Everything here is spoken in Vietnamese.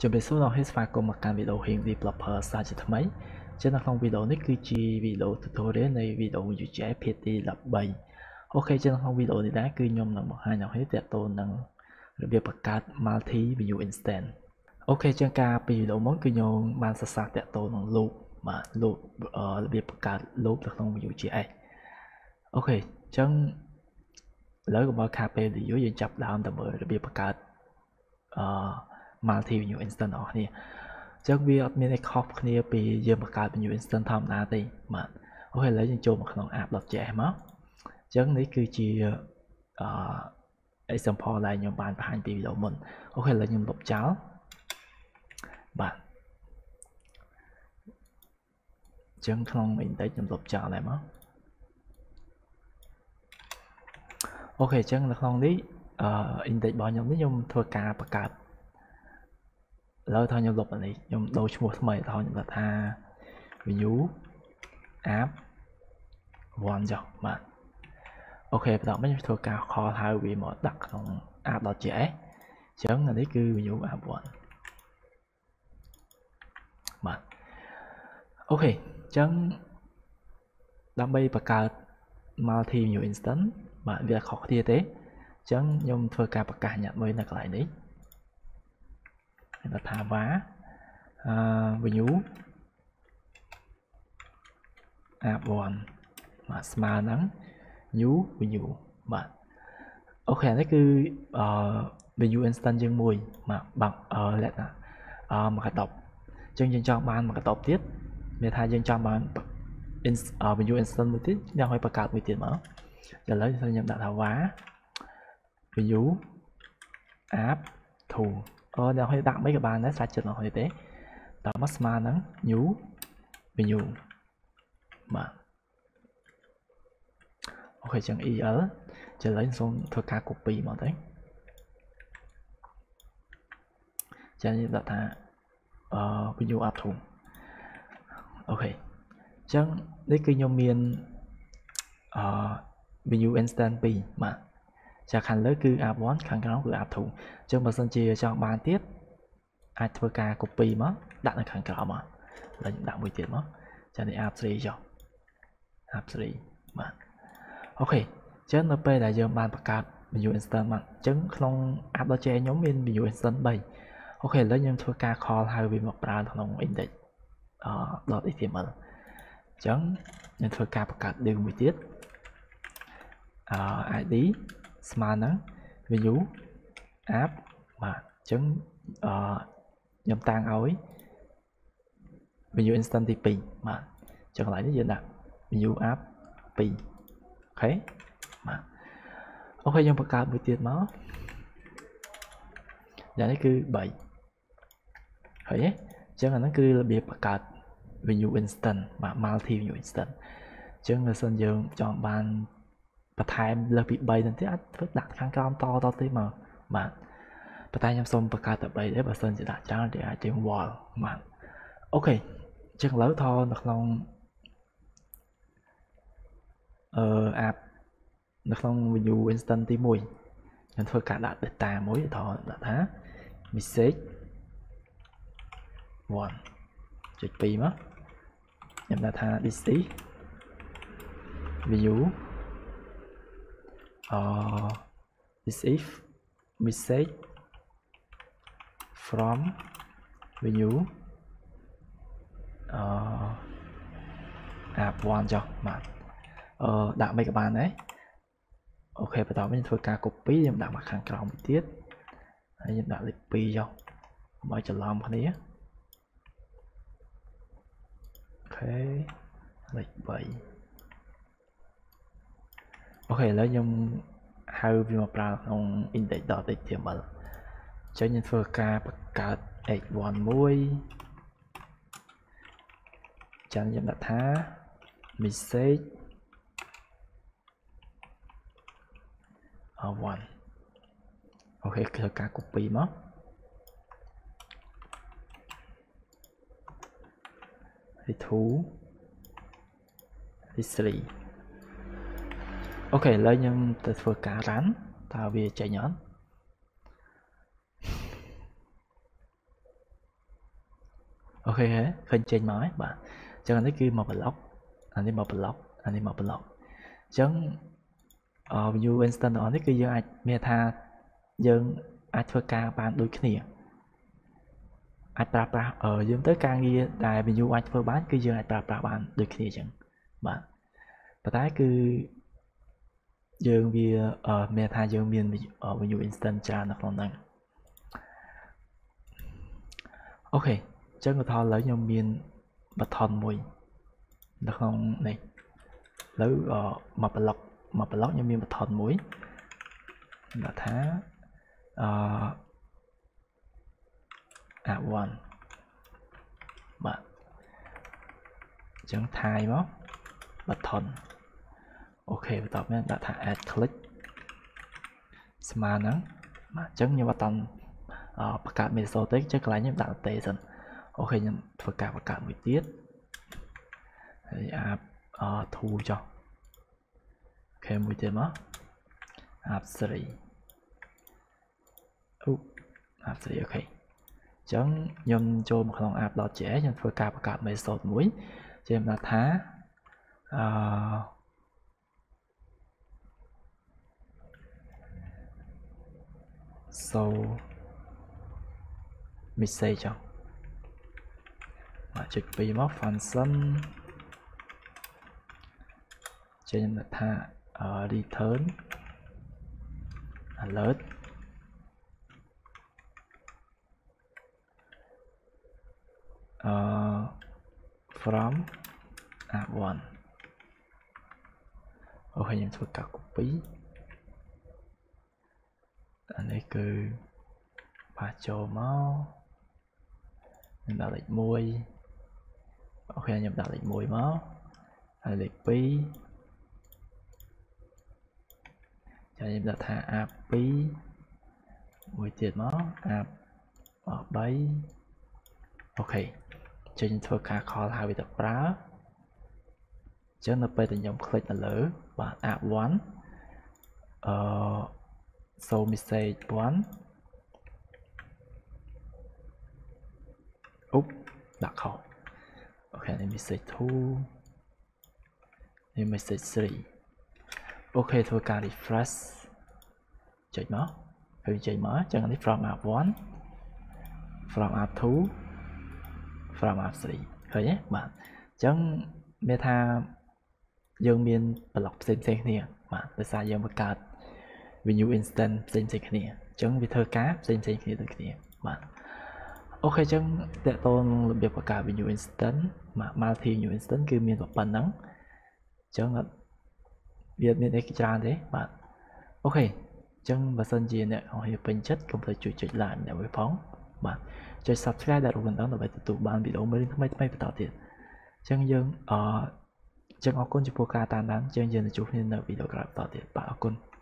Chuẩn bị xuống his file của một căn video hiện developer sao cho thấy trên là không video này cứ chỉ video tutorial này video Vue JS PT lập bài. Ok trên là không video này đã cứ nhom là một hai nhóm hết đẹp tôn năng việc bật card Multi Vue Instance. Ok trên ca video muốn cứ nhom ban sát sát đẹp tôn năng loop mà loop việc bật card loop là không Vue JS. Ok chân lỡ của mọi card để dưới dân chập down tầm bởi việc bật card Multi Vue Instance đó nè. Chắc vì admin này khóc nè vì dân bật card Vue Instance thầm đá đi mà. Ok lấy dân chôn một khả năng app lập trẻ em á. Chắc này cứ chỉ example lại nhóm bàn và hành vì video mình. Ok lấy nhóm lộp cháu bạn. Chắc không mình thấy nhóm lộp cháu lại mà. Ok chắc là không đi index bỏ nhóm đi nhóm thua ca bật card lỡ thôi nhóm lục là này nhóm đôi chung một mấy thôi là tha view app one rồi mà. Ok bây giờ mới thua cao khó thay vì một đặt trong app đó trẻ chấn là đấy cứ view app one mà. Ok chấn đam mê và cả Multi Vue Instance mà việc khó thi thế chấn nhóm thua cao và cả nhận mới là lại đấy là thả vá view app one mà smart nắng nhú view mà. Ok đấy cứ view instant chương mùi mà bằng lại là mà đọc chương trình cho bạn mà đọc tiếp để thay chương cho bạn view instant một tí nhau hay bạc cạt một tí mở để lấy cho nhận đã thả vá view app thù nào hơi đặt mấy cái bàn đấy ra chật là hơi tế tạo mắt mà nắng nhú bình nhú mà. Ok chẳng ý ở chờ lấy xong thơ ca copy mà đấy chẳng như là thả bình nhú áp thùng. Ok chẳng đấy cứ nhau miền bình nhú instant bì mà chả khăn lỡ cứ app one khăn cái nó cứ app thùng chứ mà sân chia cho bạn tiếp ai thua ca copy mất đặt là khăn cỏ mà là những đặt 10 tiền mất cho nên app 3 cho app 3 mà. Ok chứ nó p là giờ bạn bật card Vue Instance mà chứng không app đó che nhóm bên Vue Instance 7. Ok lấy nhưng thua ca call hay vì một brand không index đó HTML chứng nhưng thua ca bật card đều 10 tiết ID smart nắng view app mà chứng nhóm tang ấy view instant pin mà chẳng lại như vậy là view app pin. Ok mà. Ok nhóm bậc cao buổi tiền máu là nó cứ 7 thấy chẳng là nó cứ bị bậc cao view instant mà Multi Vue Instance chẳng là sân dương chọn bàn và thay là bị bay đến thế ắt đặt khăn cao to tới mà và tay nhâm xong và cả tập bay để bà sơn sẽ đặt cho để ai tiếng wall mà. Ok chân lỡ thò nực lòng app nực lòng Vue Instance tí mùi nên thôi cả đặt để tà mối thò đặt há message one chụp pi mất em đặt tha đi xí view receive message from view app one cho mà đặt mấy các bạn đấy. Ok bây giờ mình thôi ca copy nhưng đặt mặt hàng còng tiết hay đặt lịch pi cho mọi chờ lòng cái này. Ok lịch 7. Ok lấy nhóm hai vì một ra không index đó để tìm mở cho nhân phương ca bật card x1 mũi chẳng nhận đặt thá message one. Ok phương ca copy mất thì thú history. Ok lấy nhóm từ phương cá rắn tạo về chạy nhóm Ok hết, kênh trên máy bạn. Cho nên khi mà block chẳng Vue Instance đó khi giờ meta dân Africa bạn đối kia. Atrapa ở dân tới càng kia tại Vue Alpha bán khi giờ Atrapa bạn đối kia chẳng bạn. Và tái cứ dân vì meta dân miền ở Vue Instance cha nó còn đang. Ok, chắc người ta lấy nhau miền button mùi được không này lấy mà block nhau miền button mùi là thá one bạn chẳng thay móc button. Ok và tập nên đã thả add click smart nắng mà chẳng như button và cả mình sau tích chắc là những đạo tế dần. Ok nhưng và cả buổi tiết thì thu cho ok buổi tiết mất app 3 ok chẳng nhầm cho một lòng app đó trẻ nhưng và cả mình sau mũi cho em là thá message cho mà trực vì móc function cho nên là tha return alert from app one. Ok nhưng tôi cả copy anh ấy cứ và cho máu nhập đạo lịch môi. Ok nhập đạo lịch môi máu hay lịch pi cho nhập đạo thả app pi mùi tiệt máu app ở bay. Ok cho nhập thuật khá khó là bị tập ra cho nhập bây tình nhóm click là lỡ và app 1 so message 1 đặt khẩu. Ok nên message 2 nên message 3. Ok thôi cả refresh chạy mở phải chạy mở chẳng hạn from app 1 from app 2 from app 3 khởi nhé bạn chẳng meta dương miền block xem nè bạn tại sao dương bất cát vì Vue Instance xem nè chẳng vì thơ cá xem nè bạn. Ok chẳng tệ tôn làm việc và cả Vue Instance mà Multi Vue Instance kia miền bản nắng chẳng là việc miền extra đấy bạn. Ok chẳng và sân gì nè họ hiểu bản chất không thể chủ trị lại để với phóng bạn cho subscribe đã ủng hộ đó là bài tụ bạn video mới đến thứ mấy và tạo tiền chẳng dân chẳng học con chụp ca tàn đáng chẳng dân là chụp nên là video tạo tiền bạn học con.